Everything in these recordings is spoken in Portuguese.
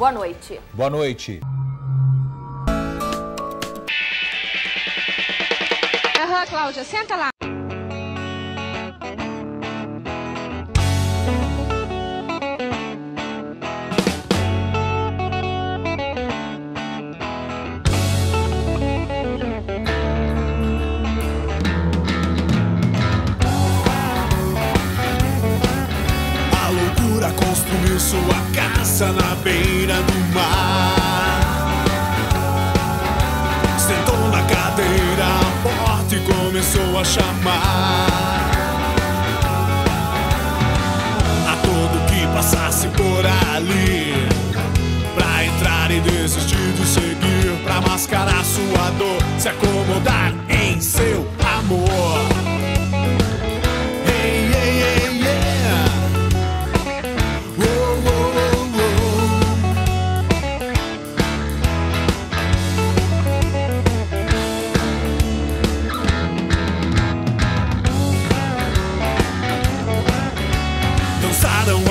Boa noite. Boa noite. Aham, Cláudia, senta lá. Construiu sua casa na beira do mar. Sentou na cadeira à porta e começou a chamar a todo que passasse por ali, pra entrar e desistir de seguir, pra mascarar sua dor, se acomodar em seu amor.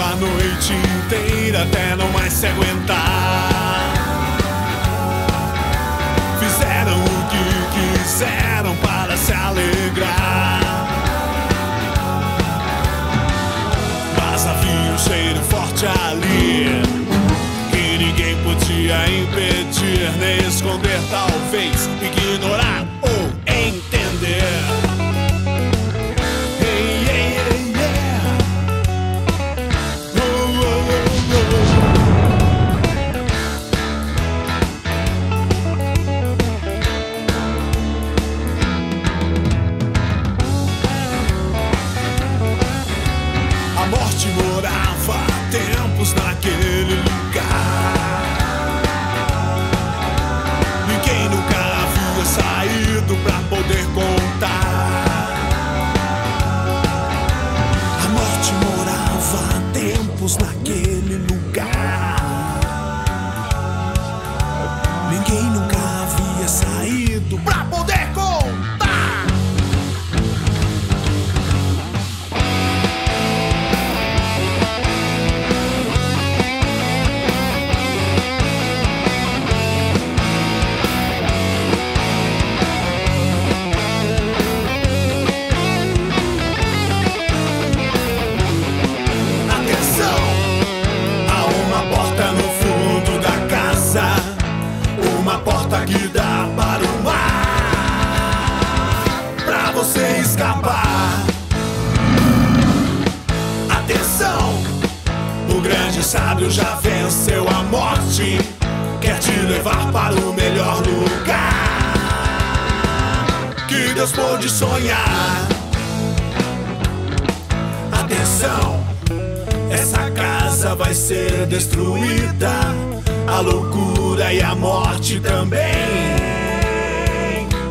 A noite inteira até não mais se aguentar. Fizeram o que quiseram para se alegrar, mas havia um cheiro forte ali que ninguém podia impedir, nem esconder, talvez ignorar ou entender. Morava há tempos naquele lugar. Ninguém nunca havia saído pra poder contar. A morte morava há tempos naquele lugar. Ninguém nunca havia saído pra poder contar. Que dá para o mar, pra você escapar. Atenção, o grande sábio já venceu a morte, quer te levar para o melhor lugar que Deus pôde sonhar. Atenção, essa casa vai ser destruída, a loucura e a morte também,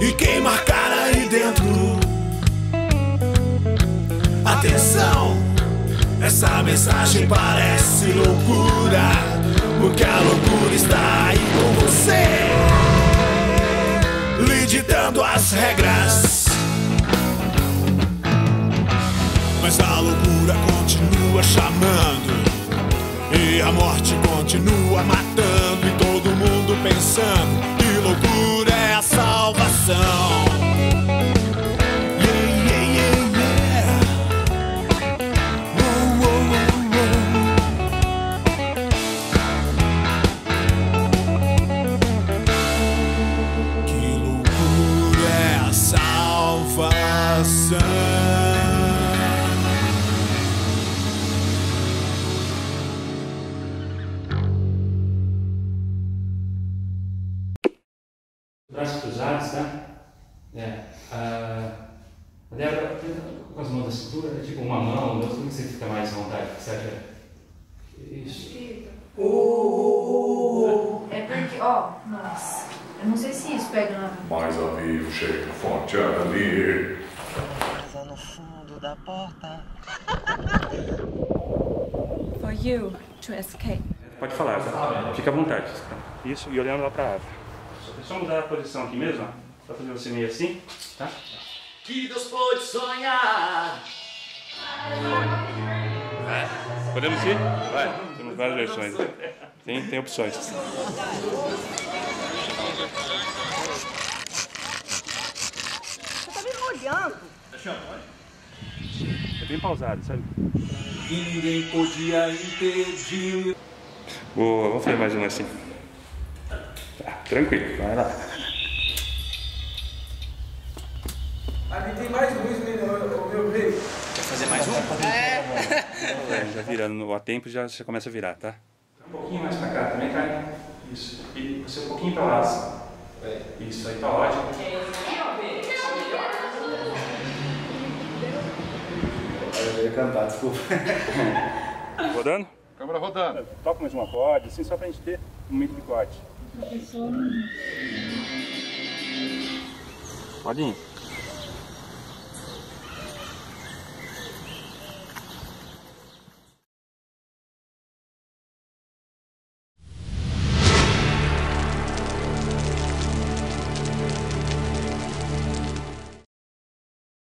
e quem marcar aí dentro. Atenção, essa mensagem parece loucura, porque a loucura está aí com você, lhe ditando as regras. Mas a loucura continua chamando, e a morte continua matando, e todo mundo pensando que loucura é a salvação. Que loucura é a salvação. Braços cruzados, tá? A Débora, tenta com as mãos da cintura, né? Tipo uma mão, duas, como que você fica mais à vontade? O que você acha? Isso. É porque, ó, nossa, eu não sei se isso pega na... Mais ao vivo, chega forte ali. Casa no fundo da porta. For you to escape. Pode falar, tá? Fica à vontade. Isso, e olhando lá pra árvore. É só mudar a posição aqui mesmo, ó. Só fazer você meio assim, tá? Que Deus pode sonhar. Vai. Podemos ir? Vai. Temos várias versões. Tem opções. Você tá me molhando. É bem pausado, sabe? Ninguém podia impedir. Boa, vamos fazer mais um assim. Tá, tranquilo, vai lá. Ali tem mais luz, meu rei. Quer fazer mais um? É, já virando a tempo, já começa a virar, tá? Um pouquinho mais pra cá também, cara. Isso. E você um pouquinho pra lá. Assim. Isso, aí tá ótimo. Eu ia cantar, desculpa. Rodando? Câmera rodando. Toca mais uma corda, assim, só pra gente ter um momento de corte. Professor. Rodinho.